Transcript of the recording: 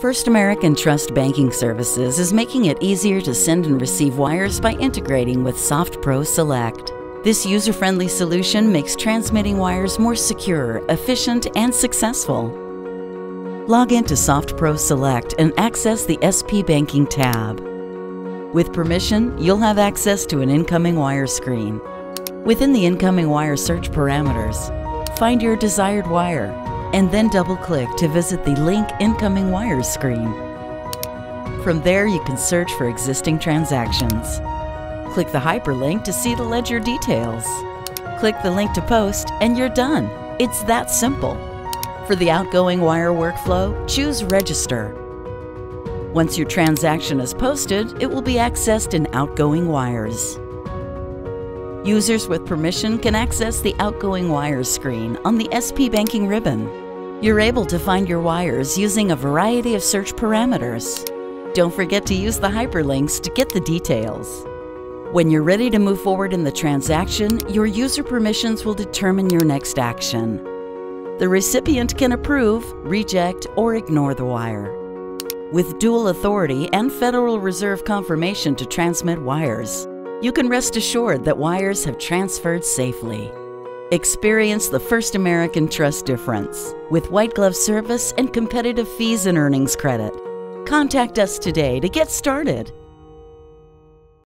First American Trust Banking Services is making it easier to send and receive wires by integrating with SoftPro Select. This user-friendly solution makes transmitting wires more secure, efficient, and successful. Log into SoftPro Select and access the SP Banking tab. With permission, you'll have access to an incoming wire screen. Within the incoming wire search parameters, find your desired wire, and then double-click to visit the Link Incoming Wires screen. From there, you can search for existing transactions. Click the hyperlink to see the ledger details. Click the link to post, and you're done. It's that simple. For the outgoing wire workflow, choose Register. Once your transaction is posted, it will be accessed in Outgoing Wires. Users with permission can access the Outgoing Wires screen on the SP Banking ribbon. You're able to find your wires using a variety of search parameters. Don't forget to use the hyperlinks to get the details. When you're ready to move forward in the transaction, your user permissions will determine your next action. The recipient can approve, reject, or ignore the wire. With dual authority and Federal Reserve confirmation to transmit wires, you can rest assured that wires have transferred safely. Experience the First American Trust difference with white glove service and competitive fees and earnings credit. Contact us today to get started.